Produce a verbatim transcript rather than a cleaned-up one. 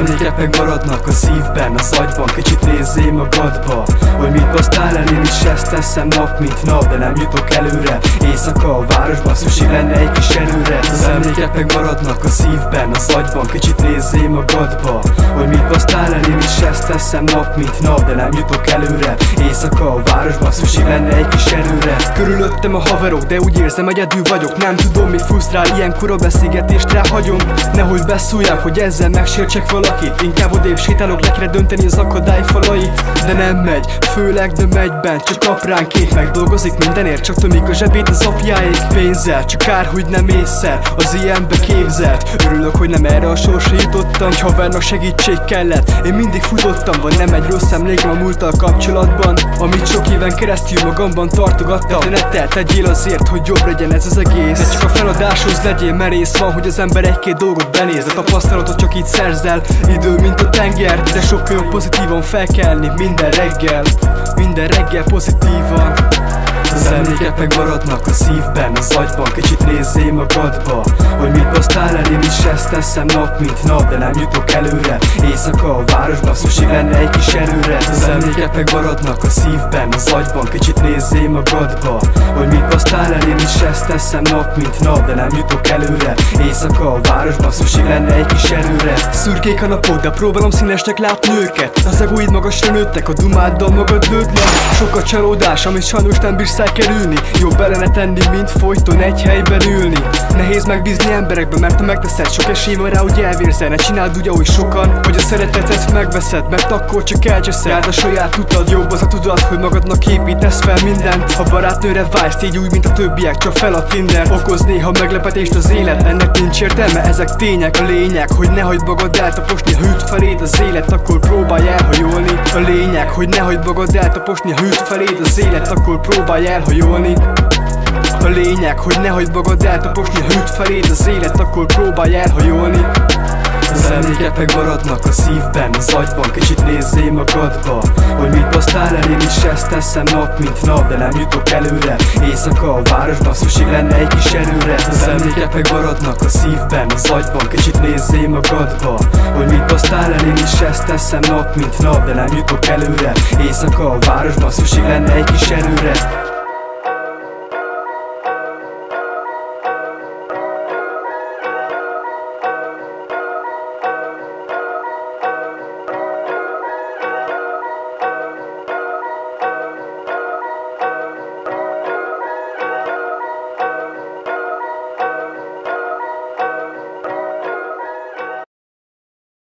emlékek megmaradnak a szívben, az agyban. Kicsit nézzél magadba, hogy mit basztál el, én is ezt teszem nap mint nap, de nem jutok előre. Éjszaka a városban, szükség lenne egy kis előre. Az emlékek megmaradnak a szívben, az agyban. Kicsit nézzél magadba, hogy mit basztál el, én is ezt teszem nap mint nap, de nem jutok előre. Éjszaka a városban, szükség lenne egy kis előre. Körülöttem a haverok, de úgy érzem, egyedül vagyok. Nem tudom, mi frusztrál, ilyenkor a beszélgetést ráhagyom. Nehogy beszújják, hogy ezzel megsértsek valakit. Inkább odébb sétálok, le kell dönteni az akadály falait. De nem megy, főleg nem egyben, csak apránként. Megdolgozik mindenért, csak tömik a zsebét az apjáig. Pénzzel, csak kár, hogy nem észre, az ilyenbe képzelt. Örülök, hogy nem erre a sorsra jutottam. Egy havernak segítség kellett, én mindig futottam. Van nem egy rossz emlékem a múlttal kapcsolatban, amit sok éven keresztül magamban tartogattam. De ne te tegyél azért, hogy jobb legyen ez az egész. De csak a feladáshoz legyél merész. Van, hogy az ember egy-két dolgot benéz, a tapasztalatot csak így szerzel. Idő, mint a tenger, de sokkal jobb pozitívan felkelni minden reggel. Minden reggel pozitívan. Az emlékek megmaradnak a szívben, az agyban. Kicsit nézzél magadba, hogy mit basztál el, én is ezt teszem nap mint nap, de nem jutok előre. Éjszaka a városban, szükség lenne egy kis előre. Az emlékek megmaradnak a szívben, az agyban. Kicsit nézzél magadba, hogy mit basztál el, én is ezt teszem nap mint nap, de nem jutok előre. Éjszaka a városban, szükség lenne egy kis előre. Szürkék a napok, de próbálom színesnek látni őket. Az egóid magasra nőttek, a dumáddal magad lőd le. Sok a csalódás, amit sajnos nem bírsz elkerülni. Jobb bele tenni, mint folyton egy helyben ülni. Nehéz megbízni emberekben, mert ha megteszed, sok esély van rá, hogy elvérzel. Ne csináld úgy, ahogy sokan, hogy a szeretetet megveszed, mert akkor csak elcseszed. Járd a saját utad, jobb az a tudat, hogy magadnak építesz fel mindent. Ha barátnőre vágysz, tégy úgy, mint a többiek, csak fel a Tinder. Okoz néha meglepetést az élet, ennek nincs értelme, ezek tények. A lényeg, hogy ne hagyd magad eltaposni, ha üt feléd az élet, akkor próbálj elhajolni. A lényeg, hogy ne hagyd magad eltaposni, ha üt feléd az élet, akkor próbálj elhajolni. A lényeg, hogy ne hagyd magad eltaposni, ha üt feléd az élet, akkor próbálj elhajolni. Az emlékek megmaradnak a szívben, az agyban. Kicsit nézzél magadba, hogy mit basztál el, én is ezt teszem nap mint nap, de nem jutok előre. Éjszaka a városban, szükség lenne egy kis előre. Az emlékek megmaradnak a szívben, az agyban. Kicsit nézzél magadba, hogy mit basztál el, én is ezt teszem nap mint nap, de nem jutok előre. Éjszaka a városban, szükség lenne egy kis előre.